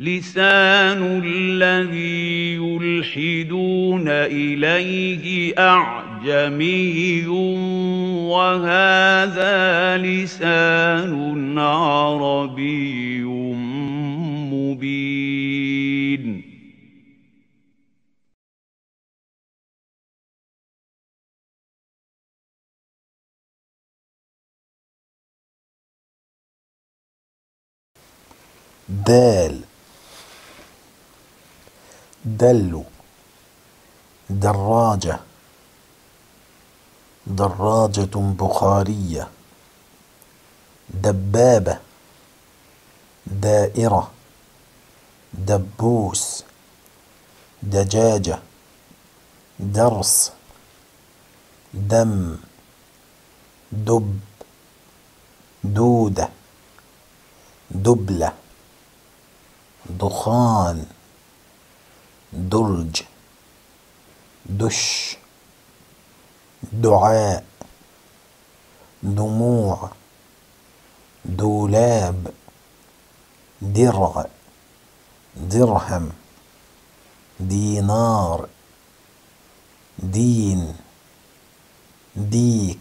لسان الذي يلحدون إليه أعجمي وهذا لسان عربي مبين. دال دل دراجة دراجة بخارية دبابة دائرة دبوس دجاجة درس دم دب دودة دبلة دخان درج دش دعاء دموع دولاب درع درهم دينار دين ديك